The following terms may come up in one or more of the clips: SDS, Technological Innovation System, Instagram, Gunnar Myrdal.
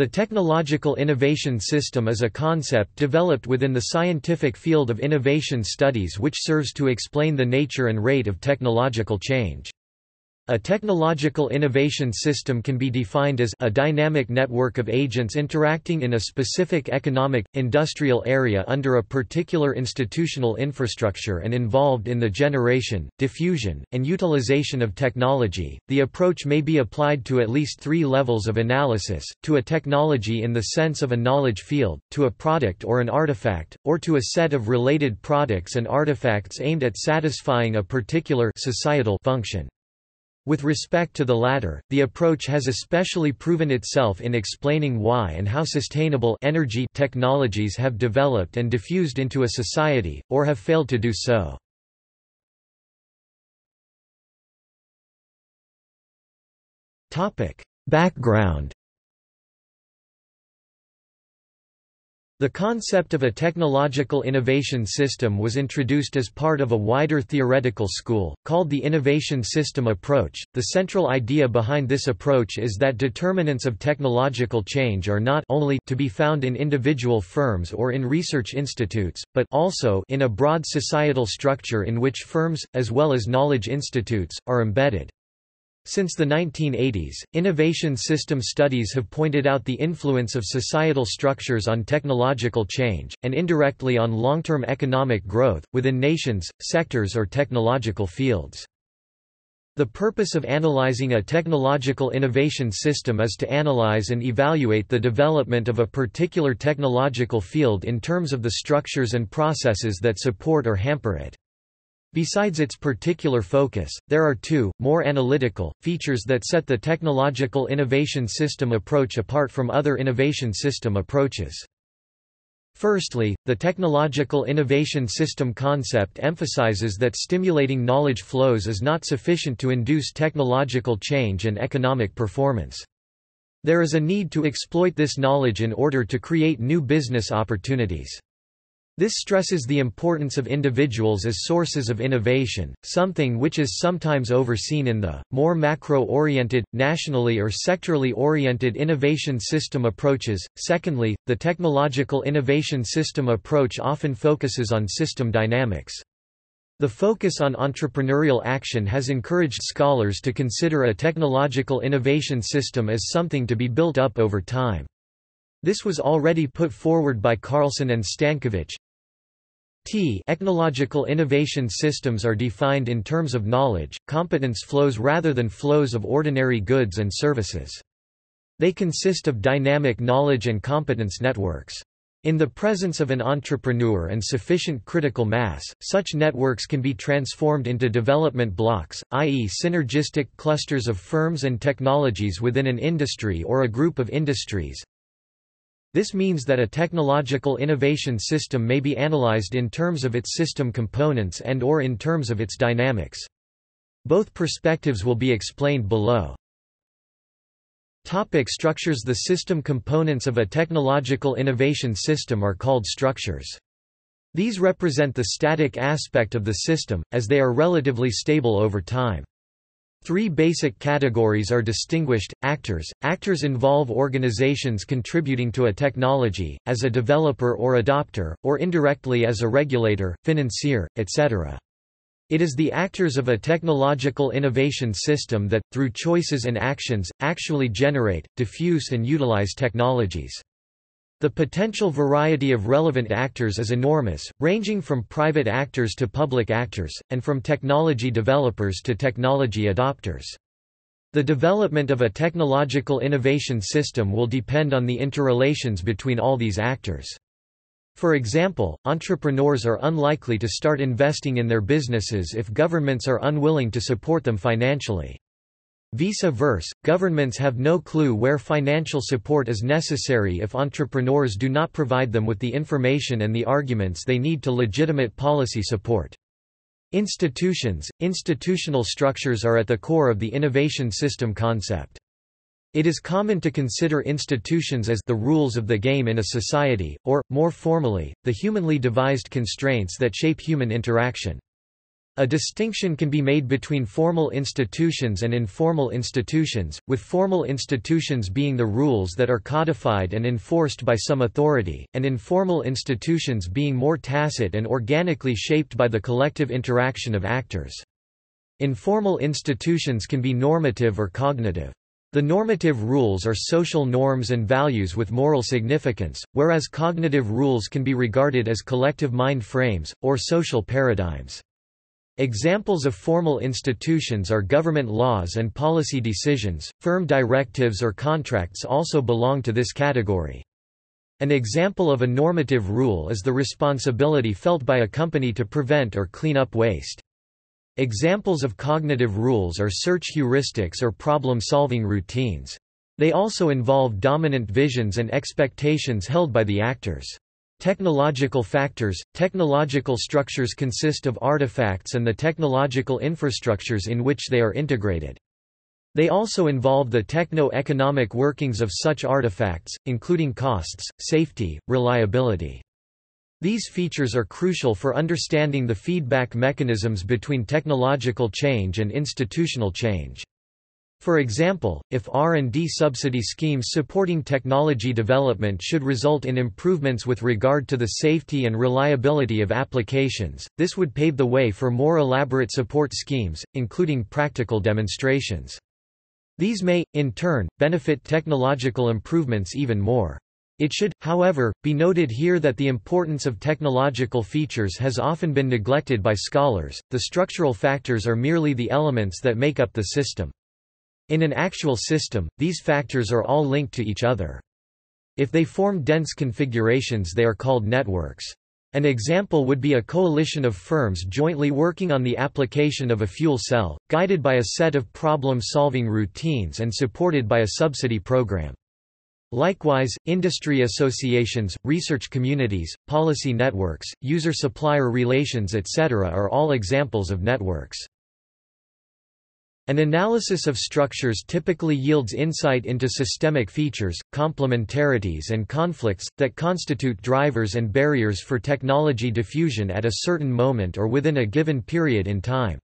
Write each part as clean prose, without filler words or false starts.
The Technological Innovation System is a concept developed within the scientific field of innovation studies which serves to explain the nature and rate of technological change. A technological innovation system can be defined as a dynamic network of agents interacting in a specific economic, industrial area under a particular institutional infrastructure and involved in the generation, diffusion, and utilization of technology. The approach may be applied to at least three levels of analysis: to a technology in the sense of a knowledge field, to a product or an artifact, or to a set of related products and artifacts aimed at satisfying a particular societal function. With respect to the latter, the approach has especially proven itself in explaining why and how sustainable energy technologies have developed and diffused into a society, or have failed to do so. Background. The concept of a technological innovation system was introduced as part of a wider theoretical school, called the innovation system approach. The central idea behind this approach is that determinants of technological change are not only to be found in individual firms or in research institutes, but also in a broad societal structure in which firms, as well as knowledge institutes, are embedded. Since the 1980s, innovation system studies have pointed out the influence of societal structures on technological change, and indirectly on long-term economic growth, within nations, sectors or technological fields. The purpose of analyzing a technological innovation system is to analyze and evaluate the development of a particular technological field in terms of the structures and processes that support or hamper it. Besides its particular focus, there are two, more analytical, features that set the technological innovation system approach apart from other innovation system approaches. Firstly, the technological innovation system concept emphasizes that stimulating knowledge flows is not sufficient to induce technological change and economic performance. There is a need to exploit this knowledge in order to create new business opportunities. This stresses the importance of individuals as sources of innovation, something which is sometimes overseen in the more macro-oriented, nationally or sectorally oriented innovation system approaches. Secondly, the technological innovation system approach often focuses on system dynamics. The focus on entrepreneurial action has encouraged scholars to consider a technological innovation system as something to be built up over time. This was already put forward by Carlson and Stankovich. Technological innovation systems are defined in terms of knowledge, competence flows rather than flows of ordinary goods and services. They consist of dynamic knowledge and competence networks. In the presence of an entrepreneur and sufficient critical mass, such networks can be transformed into development blocks, i.e. synergistic clusters of firms and technologies within an industry or a group of industries. This means that a technological innovation system may be analyzed in terms of its system components and/or in terms of its dynamics. Both perspectives will be explained below. Topic: structures. The system components of a technological innovation system are called structures. These represent the static aspect of the system, as they are relatively stable over time. Three basic categories are distinguished: actors. Actors involve organizations contributing to a technology, as a developer or adopter, or indirectly as a regulator, financier, etc. It is the actors of a technological innovation system that, through choices and actions, actually generate, diffuse and utilize technologies. The potential variety of relevant actors is enormous, ranging from private actors to public actors, and from technology developers to technology adopters. The development of a technological innovation system will depend on the interrelations between all these actors. For example, entrepreneurs are unlikely to start investing in their businesses if governments are unwilling to support them financially. Vice versa, governments have no clue where financial support is necessary if entrepreneurs do not provide them with the information and the arguments they need to legitimate policy support. Institutions. Institutional structures are at the core of the innovation system concept. It is common to consider institutions as the rules of the game in a society, or, more formally, the humanly devised constraints that shape human interaction. A distinction can be made between formal institutions and informal institutions, with formal institutions being the rules that are codified and enforced by some authority, and informal institutions being more tacit and organically shaped by the collective interaction of actors. Informal institutions can be normative or cognitive. The normative rules are social norms and values with moral significance, whereas cognitive rules can be regarded as collective mind frames, or social paradigms. Examples of formal institutions are government laws and policy decisions. Firm directives or contracts also belong to this category. An example of a normative rule is the responsibility felt by a company to prevent or clean up waste. Examples of cognitive rules are search heuristics or problem-solving routines. They also involve dominant visions and expectations held by the actors. Technological factors. Technological structures consist of artifacts and the technological infrastructures in which they are integrated. They also involve the techno-economic workings of such artifacts, including costs, safety, reliability. These features are crucial for understanding the feedback mechanisms between technological change and institutional change. For example, if R&D subsidy schemes supporting technology development should result in improvements with regard to the safety and reliability of applications, this would pave the way for more elaborate support schemes, including practical demonstrations. These may, in turn, benefit technological improvements even more. It should, however, be noted here that the importance of technological features has often been neglected by scholars. The structural factors are merely the elements that make up the system. In an actual system, these factors are all linked to each other. If they form dense configurations, they are called networks. An example would be a coalition of firms jointly working on the application of a fuel cell, guided by a set of problem-solving routines and supported by a subsidy program. Likewise, industry associations, research communities, policy networks, user-supplier relations, etc. are all examples of networks. An analysis of structures typically yields insight into systemic features, complementarities and conflicts, that constitute drivers and barriers for technology diffusion at a certain moment or within a given period in time.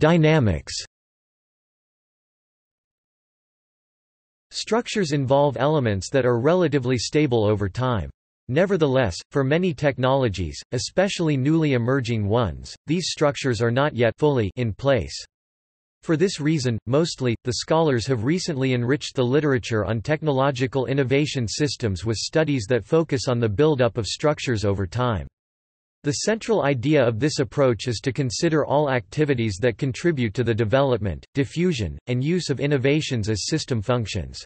Dynamics. Structures involve elements that are relatively stable over time. Nevertheless, for many technologies, especially newly emerging ones, these structures are not yet fully in place. For this reason, mostly, the scholars have recently enriched the literature on technological innovation systems with studies that focus on the buildup of structures over time. The central idea of this approach is to consider all activities that contribute to the development, diffusion, and use of innovations as system functions.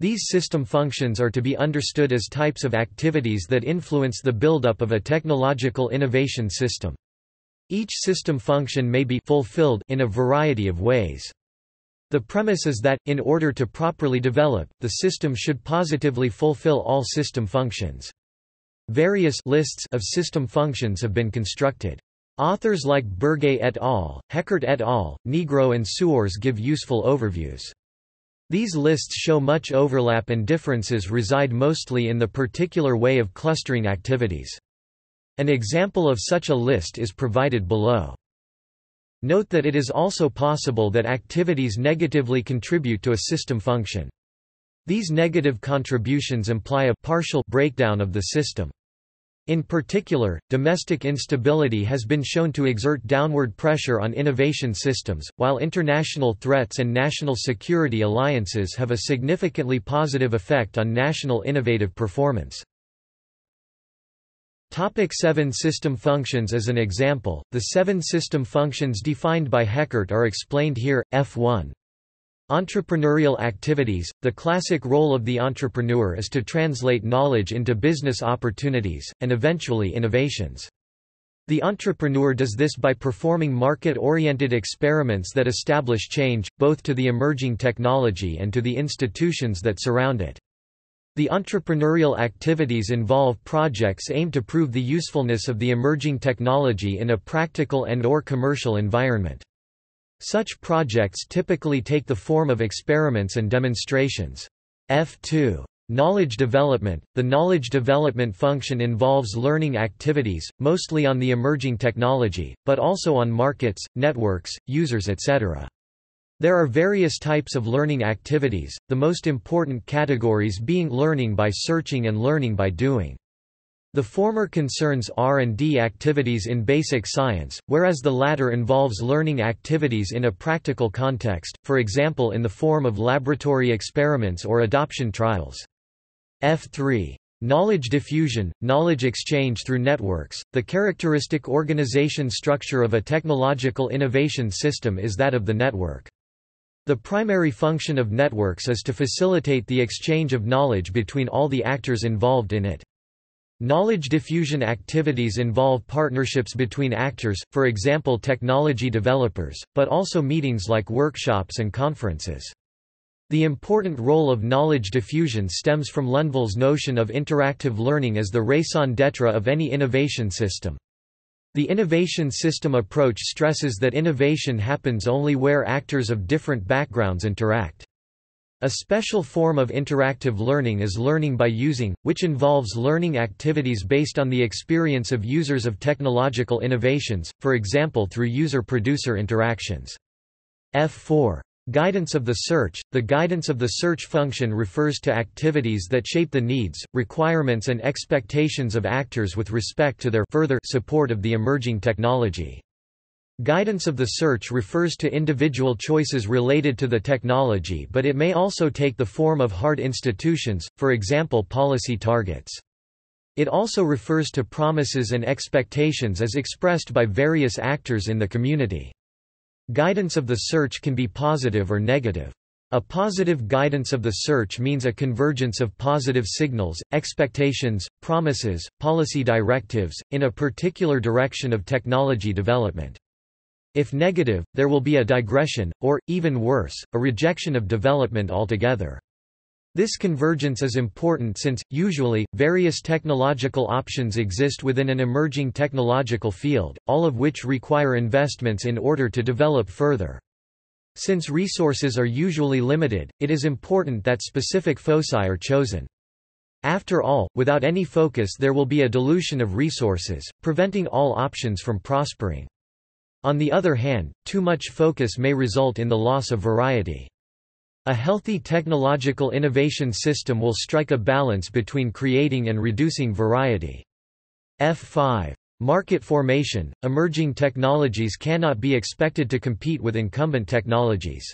These system functions are to be understood as types of activities that influence the buildup of a technological innovation system. Each system function may be fulfilled in a variety of ways. The premise is that, in order to properly develop, the system should positively fulfill all system functions. Various lists of system functions have been constructed. Authors like Berger et al., Heckert et al., Negro and Suors give useful overviews. These lists show much overlap and differences reside mostly in the particular way of clustering activities. An example of such a list is provided below. Note that it is also possible that activities negatively contribute to a system function. These negative contributions imply a partial breakdown of the system. In particular, domestic instability has been shown to exert downward pressure on innovation systems, while international threats and national security alliances have a significantly positive effect on national innovative performance. Topic: Seven system functions. As an example, the seven system functions defined by Heckert are explained here. F1. Entrepreneurial activities. The classic role of the entrepreneur is to translate knowledge into business opportunities, and eventually innovations. The entrepreneur does this by performing market-oriented experiments that establish change, both to the emerging technology and to the institutions that surround it. The entrepreneurial activities involve projects aimed to prove the usefulness of the emerging technology in a practical and/or commercial environment. Such projects typically take the form of experiments and demonstrations. F2. Knowledge development. The knowledge development function involves learning activities, mostly on the emerging technology, but also on markets, networks, users, etc. There are various types of learning activities, the most important categories being learning by searching and learning by doing. The former concerns R&D activities in basic science, whereas the latter involves learning activities in a practical context, for example in the form of laboratory experiments or adoption trials. F3. Knowledge diffusion, knowledge exchange through networks. The characteristic organization structure of a technological innovation system is that of the network. The primary function of networks is to facilitate the exchange of knowledge between all the actors involved in it. Knowledge diffusion activities involve partnerships between actors, for example technology developers, but also meetings like workshops and conferences. The important role of knowledge diffusion stems from Lundvall's notion of interactive learning as the raison d'être of any innovation system. The innovation system approach stresses that innovation happens only where actors of different backgrounds interact. A special form of interactive learning is learning by using, which involves learning activities based on the experience of users of technological innovations, for example through user-producer interactions. F4. Guidance of the search. The guidance of the search function refers to activities that shape the needs, requirements and expectations of actors with respect to their further support of the emerging technology. Guidance of the search refers to individual choices related to the technology, but it may also take the form of hard institutions, for example policy targets. It also refers to promises and expectations as expressed by various actors in the community. Guidance of the search can be positive or negative. A positive guidance of the search means a convergence of positive signals, expectations, promises, policy directives, in a particular direction of technology development. If negative, there will be a digression, or, even worse, a rejection of development altogether. This convergence is important since, usually, various technological options exist within an emerging technological field, all of which require investments in order to develop further. Since resources are usually limited, it is important that specific foci are chosen. After all, without any focus there will be a dilution of resources, preventing all options from prospering. On the other hand, too much focus may result in the loss of variety. A healthy technological innovation system will strike a balance between creating and reducing variety. F5. Market formation. Emerging technologies cannot be expected to compete with incumbent technologies.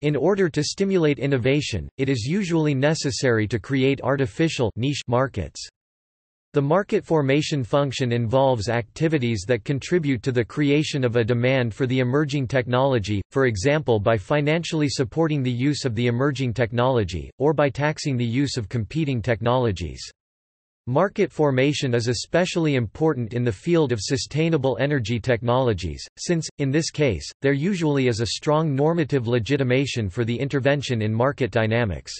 In order to stimulate innovation, it is usually necessary to create artificial niche markets. The market formation function involves activities that contribute to the creation of a demand for the emerging technology, for example by financially supporting the use of the emerging technology, or by taxing the use of competing technologies. Market formation is especially important in the field of sustainable energy technologies, since, in this case, there usually is a strong normative legitimation for the intervention in market dynamics.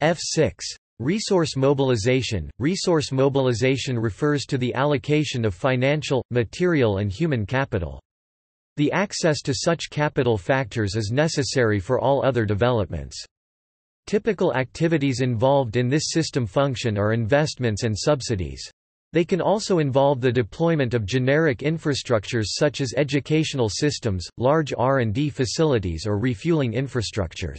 F6. Resource mobilization. Resource mobilization refers to the allocation of financial, material and human capital. The access to such capital factors is necessary for all other developments. Typical activities involved in this system function are investments and subsidies. They can also involve the deployment of generic infrastructures such as educational systems, large R&D facilities or refueling infrastructures.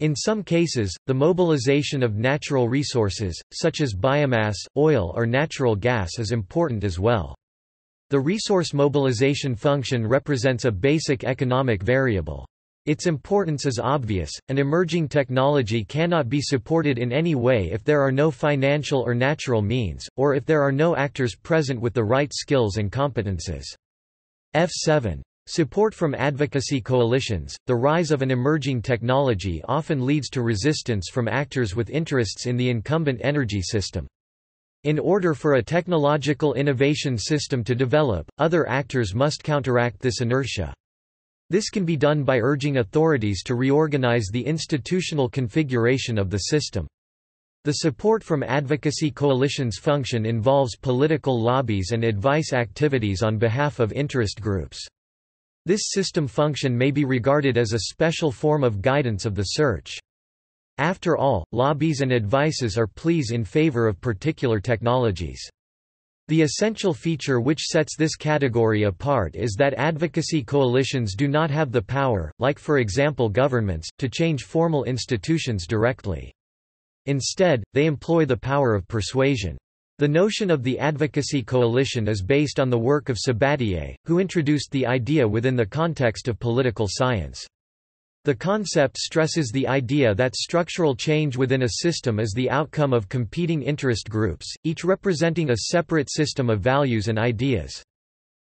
In some cases, the mobilization of natural resources, such as biomass, oil or natural gas is important as well. The resource mobilization function represents a basic economic variable. Its importance is obvious. An emerging technology cannot be supported in any way if there are no financial or natural means, or if there are no actors present with the right skills and competences. F7. Support from advocacy coalitions. The rise of an emerging technology often leads to resistance from actors with interests in the incumbent energy system. In order for a technological innovation system to develop, other actors must counteract this inertia. This can be done by urging authorities to reorganize the institutional configuration of the system. The support from advocacy coalitions function involves political lobbies and advice activities on behalf of interest groups. This system function may be regarded as a special form of guidance of the search. After all, lobbies and advices are pleas in favor of particular technologies. The essential feature which sets this category apart is that advocacy coalitions do not have the power, like for example governments, to change formal institutions directly. Instead, they employ the power of persuasion. The notion of the advocacy coalition is based on the work of Sabatier, who introduced the idea within the context of political science. The concept stresses the idea that structural change within a system is the outcome of competing interest groups, each representing a separate system of values and ideas.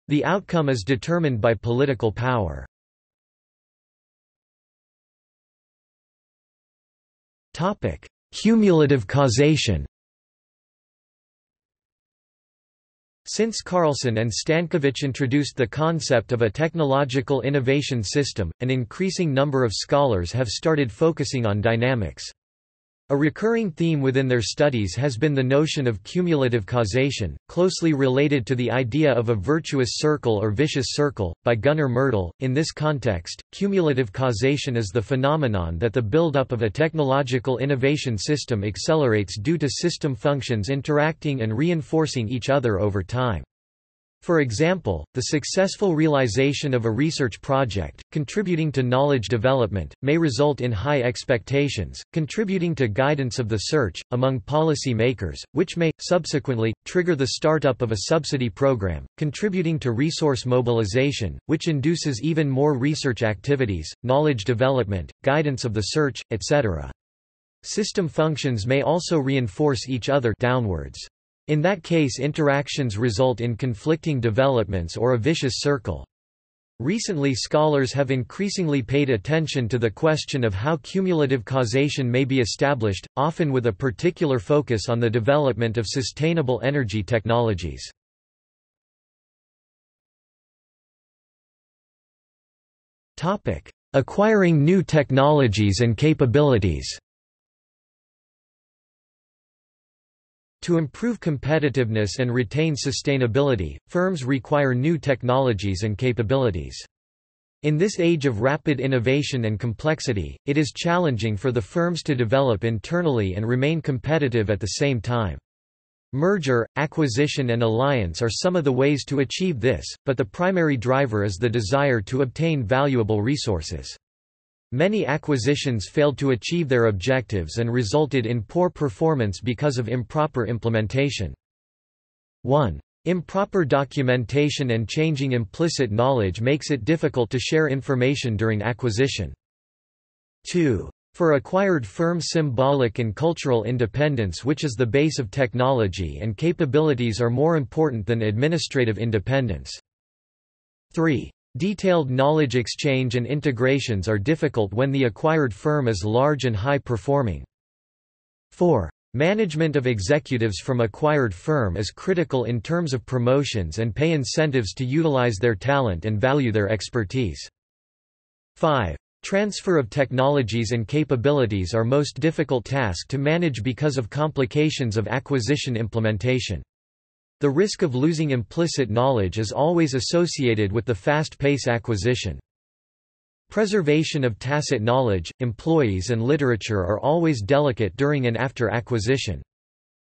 The outcome is determined by political power. Topic: Cumulative causation. Since Carlson and Stankovich introduced the concept of a technological innovation system, an increasing number of scholars have started focusing on dynamics. A recurring theme within their studies has been the notion of cumulative causation, closely related to the idea of a virtuous circle or vicious circle, by Gunnar Myrdal. In this context, cumulative causation is the phenomenon that the buildup of a technological innovation system accelerates due to system functions interacting and reinforcing each other over time. For example, the successful realization of a research project, contributing to knowledge development, may result in high expectations, contributing to guidance of the search, among policy makers, which may, subsequently, trigger the startup of a subsidy program, contributing to resource mobilization, which induces even more research activities, knowledge development, guidance of the search, etc. System functions may also reinforce each other downwards. In that case, interactions result in conflicting developments or a vicious circle. Recently, scholars have increasingly paid attention to the question of how cumulative causation may be established, often with a particular focus on the development of sustainable energy technologies. Topic: Acquiring new technologies and capabilities. To improve competitiveness and retain sustainability, firms require new technologies and capabilities. In this age of rapid innovation and complexity, it is challenging for the firms to develop internally and remain competitive at the same time. Merger, acquisition, and alliance are some of the ways to achieve this, but the primary driver is the desire to obtain valuable resources. Many acquisitions failed to achieve their objectives and resulted in poor performance because of improper implementation. 1. Improper documentation and changing implicit knowledge makes it difficult to share information during acquisition. 2. For acquired firms, symbolic and cultural independence, which is the base of technology and capabilities, are more important than administrative independence. 3. Detailed knowledge exchange and integrations are difficult when the acquired firm is large and high-performing. 4. Management of executives from acquired firm is critical in terms of promotions and pay incentives to utilize their talent and value their expertise. 5. Transfer of technologies and capabilities are most difficult task to manage because of complications of acquisition implementation. The risk of losing implicit knowledge is always associated with the fast-paced acquisition. Preservation of tacit knowledge, employees and literature are always delicate during and after acquisition.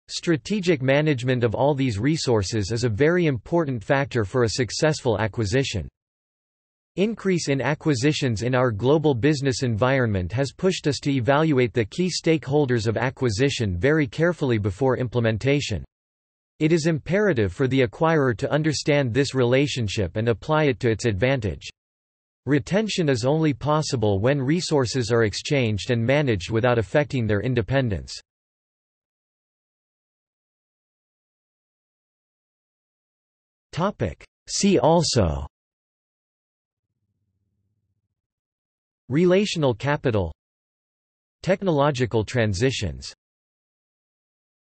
Strategic management of all these resources is a very important factor for a successful acquisition. Increase in acquisitions in our global business environment has pushed us to evaluate the key stakeholders of acquisition very carefully before implementation. It is imperative for the acquirer to understand this relationship and apply it to its advantage. Retention is only possible when resources are exchanged and managed without affecting their independence. See also: Relational capital, Technological transitions.